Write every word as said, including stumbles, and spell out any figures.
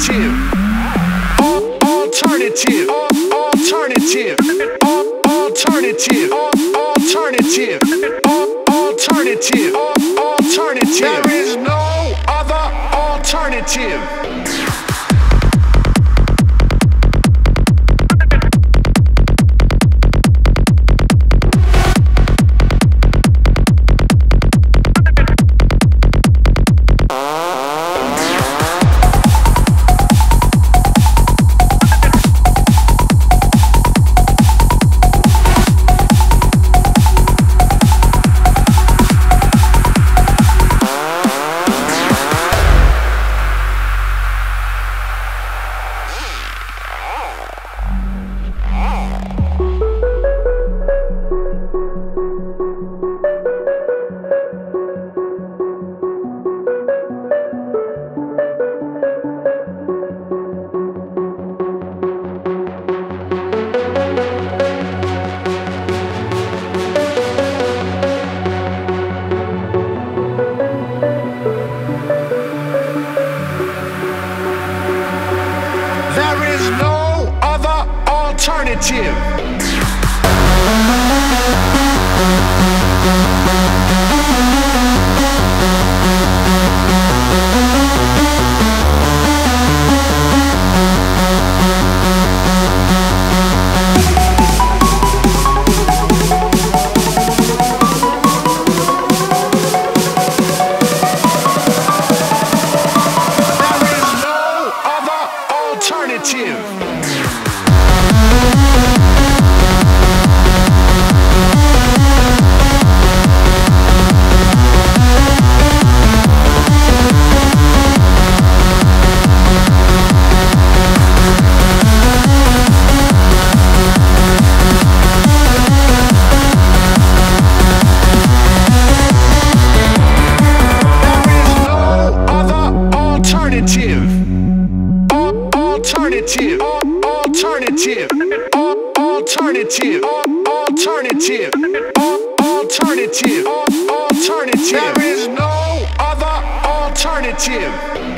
Alternative. Alternative. Alternative. Alternative. Alternative. Alternative. Alternative. There is no other alternative. Alternative. There is no other alternative.